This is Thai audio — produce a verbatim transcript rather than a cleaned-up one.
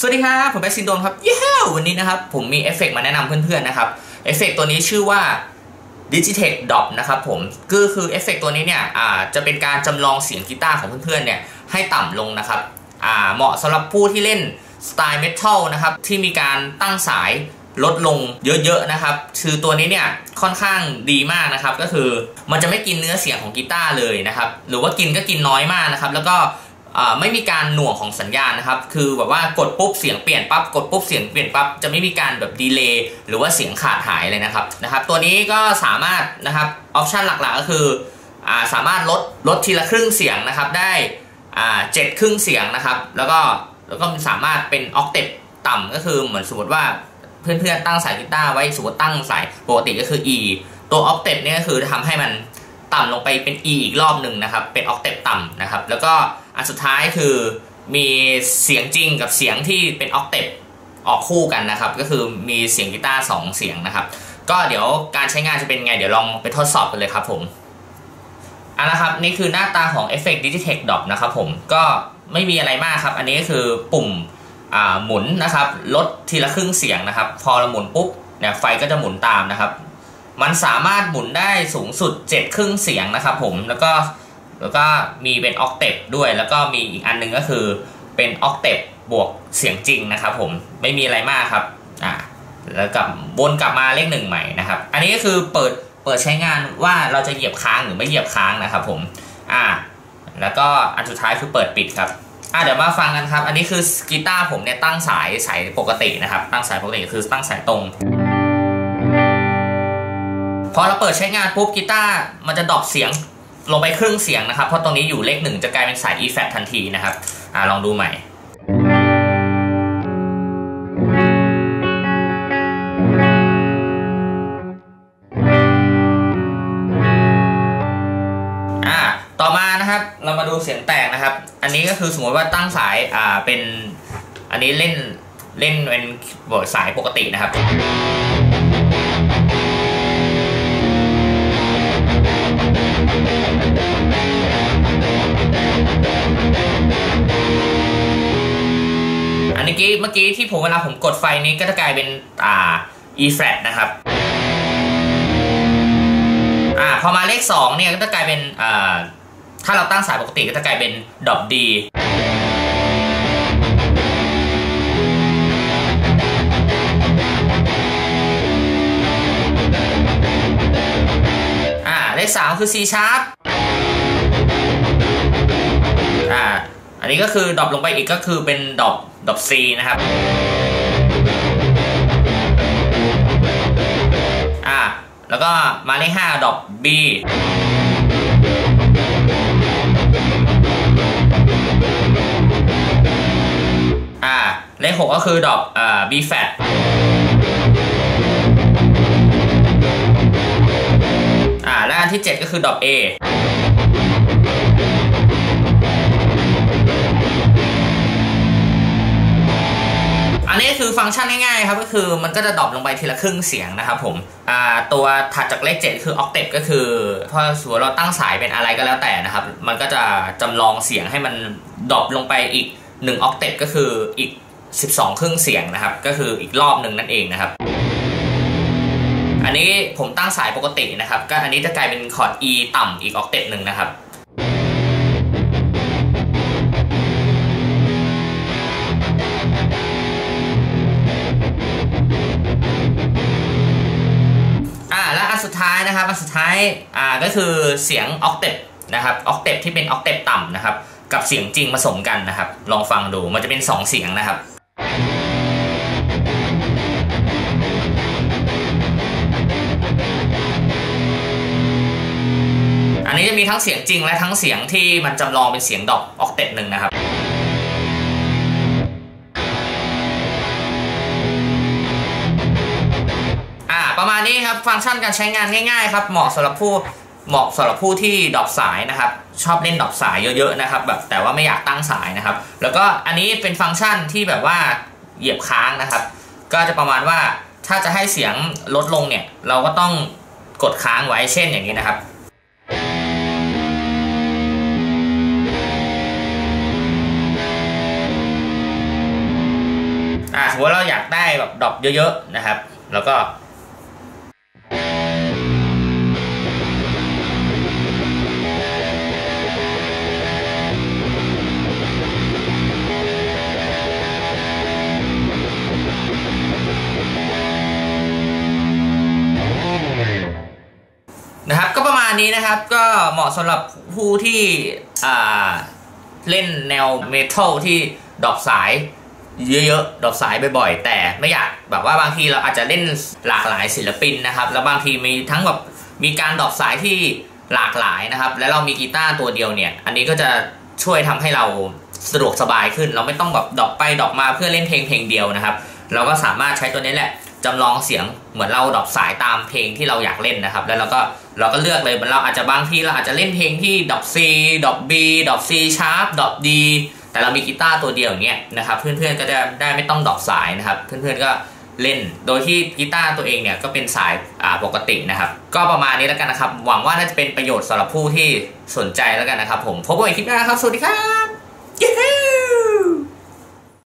สวัสดีครับผมแบซินโดมครับเย้วันนี้นะครับผมมีเอฟเฟกต์มาแนะนำเพื่อนๆนะครับเอฟเฟกต์ตัวนี้ชื่อว่า Digitech Drop นะครับผมก็คือเอฟเฟกต์ตัวนี้เนี่ยอ่าจะเป็นการจำลองเสียงกีตาร์ของเพื่อนๆเนี่ยให้ต่ำลงนะครับอ่าเหมาะสำหรับผู้ที่เล่นสไตล์เมทัลนะครับที่มีการตั้งสายลดลงเยอะๆนะครับคือตัวนี้เนี่ยค่อนข้างดีมากนะครับก็คือมันจะไม่กินเนื้อเสียงของกีตาร์เลยนะครับหรือว่ากินก็กินน้อยมากนะครับแล้วก็ไม่มีการหน่วงของสัญญาณนะครับคือแบบว่ากดปุ๊บเสียงเปลี่ยนปั๊บกดปุ๊บเสียงเปลี่ยนปั๊บจะไม่มีการแบบดีเลย์หรือว่าเสียงขาดหายเลยนะครับนะครับตัวนี้ก็สามารถนะครับออปชันหลักๆก็คืออ่าสามารถลดลดทีละครึ่งเสียงนะครับได้อ่าเจ็ดครึ่งเสียงนะครับแล้วก็แล้วก็สามารถเป็นออกเต็ปต่ำก็คือเหมือนสมมติว่าเพื่อนๆตั้งสายกีตาร์ไว้สมมติตั้งสายปกติก็คือ E ตัวออกเต็ปเนี่ยก็คือทำให้มันต่ำลงไปเป็น E อีกรอบหนึ่งนะครับเป็นออกเต็ปต่ำนะครับแล้วก็อันสุดท้ายคือมีเสียงจริงกับเสียงที่เป็นออกเต็ปออกคู่กันนะครับก็คือมีเสียงกีตาร์สองเสียงนะครับก็เดี๋ยวการใช้งานจะเป็นไงเดี๋ยวลองไปทดสอบกันเลยครับผมอ่ะนะครับนี่คือหน้าตาของเอฟเฟกต์ Digitech Drop นะครับผมก็ไม่มีอะไรมากครับอันนี้ก็คือปุ่มหมุนนะครับลดทีละครึ่งเสียงนะครับพอเราหมุนปุ๊บเนี่ยไฟก็จะหมุนตามนะครับมันสามารถหมุนได้สูงสุดเจ็ดครึ่งเสียงนะครับผมแล้วก็แล้วก็มีเป็นออกเต็ปด้วยแล้วก็มีอีกอันนึงก็คือเป็นออกเต็ปบวกเสียงจริงนะครับผมไม่มีอะไรมากครับอ่าแล้วกลับวนกลับมาเลขหนึ่งใหม่นะครับอันนี้ก็คือเปิดเปิดใช้งานว่าเราจะเหยียบค้างหรือไม่เหยียบค้างนะครับผมอ่าแล้วก็อันสุดท้ายคือเปิดปิดครับอ่ะเดี๋ยวมาฟังกันครับอันนี้คือกีตาร์ผมเนี่ยตั้งสายสายปกตินะครับตั้งสายปกติคือตั้งสายตรงพอเราเปิดใช้งานปุ๊บกีตาร์มันจะดรอปเสียงลงไปครึ่งเสียงนะครับเพราะตรงนี้อยู่เลขหนึ่งจะกลายเป็นสาย E flat ทันทีนะครับอ่ะลองดูใหม่อ่ะต่อมานะครับเรามาดูเสียงแตกนะครับอันนี้ก็คือสมมติว่าตั้งสายอ่าเป็นอันนี้เล่นเล่นเป็นสายปกตินะครับอันนี้เมื่อกี้ที่ผมเวลาผมกดไฟนี้ก็จะกลายเป็นอ่า E flat นะครับอ่าพอมาเลขสองเนี่ยก็จะกลายเป็นอ่าถ้าเราตั้งสายปกติก็จะกลายเป็นดรอป D อ่าเลขสามคือ C sharp อ่าอันนี้ก็คือดรอปลงไปอีกก็คือเป็นดรอปดรอป C นะครับอ่าแล้วก็มาเลขห้าดรอป Bเลขหกก็คือดอกอ่า B flat อ่าและอันที่เจ็ดก็คือดอก A อันนี้คือฟังก์ชันง่ายๆครับก็คือมันก็จะดรอปลงไปทีละครึ่งเสียงนะครับผมอ่าตัวถัดจากเลขเจ็ดคือออกเต็ปก็คือพอสมมติเราตั้งสายเป็นอะไรก็แล้วแต่นะครับมันก็จะจำลองเสียงให้มันดรอปลงไปอีกหนึ่งออกเต็ปก็คืออีกสิบสองครึ่งเสียงนะครับก็คืออีกรอบหนึ่งนั่นเองนะครับอันนี้ผมตั้งสายปกตินะครับก็อันนี้จะกลายเป็นคอร์ด E ต่ำอีกออกเต็ปหนึ่งนะครับอ่าและอันสุดท้ายนะครับอันสุดท้ายอ่าก็คือเสียงออกเต็ปนะครับออกเต็ปที่เป็นออกเต็ปต่ำนะครับกับเสียงจริงผสมกันนะครับลองฟังดูมันจะเป็นสองเสียงนะครับอันนี้จะมีทั้งเสียงจริงและทั้งเสียงที่มันจำลองเป็นเสียงดรอปออกเต็ปหนึ่งนะครับอ่าประมาณนี้ครับฟังก์ชันการใช้งานง่ายๆครับเหมาะสำหรับผู้เหมาะสำหรับผู้ที่ดรอปสายนะครับชอบเล่นดรอปสายเยอะๆนะครับแบบแต่ว่าไม่อยากตั้งสายนะครับแล้วก็อันนี้เป็นฟังก์ชันที่แบบว่าเหยียบค้างนะครับก็จะประมาณว่าถ้าจะให้เสียงลดลงเนี่ยเราก็ต้องกดค้างไว้เช่นอย่างนี้นะครับ อ่าสมมติเราอยากได้แบบดรอปเยอะๆนะครับแล้วก็นะครับก็ประมาณนี้นะครับก็เหมาะสำหรับผู้ที่เล่นแนวเมทัลที่ดรอปสายเยอะๆดรอปสายบ่อยๆแต่ไม่อยากแบบว่าบางทีเราอาจจะเล่นหลากหลายศิลปินนะครับแล้วบางทีมีทั้งแบบมีการดรอปสายที่หลากหลายนะครับแล้วเรามีกีตาร์ตัวเดียวเนี่ยอันนี้ก็จะช่วยทำให้เราสะดวกสบายขึ้นเราไม่ต้องแบบดรอปไปดรอปมาเพื่อเล่นเพลงเพลงเดียวนะครับเราก็สามารถใช้ตัวนี้แหละจำลองเสียงเหมือนเราดรอปสายตามเพลงที่เราอยากเล่นนะครับแล้วเราก็เราก็เลือกเลยเราอาจจะบางทีเราอาจจะเล่นเพลงที่ดรอป C ดรอป B ดรอป C sharp ดรอป D แต่เรามีกีตาร์ตัวเดียวอย่างเงี้ยนะครับเพื่อนๆก็จะได้ไม่ต้องดรอปสายนะครับเพื่อนๆก็เล่นโดยที่กีตาร์ตัวเองเนี่ยก็เป็นสายปกตินะครับก็ประมาณนี้แล้วกันนะครับหวังว่าน่าจะเป็นประโยชน์สำหรับผู้ที่สนใจแล้วกันนะครับผมพบกันใหม่คลิปหน้าครับสวัสดีครับ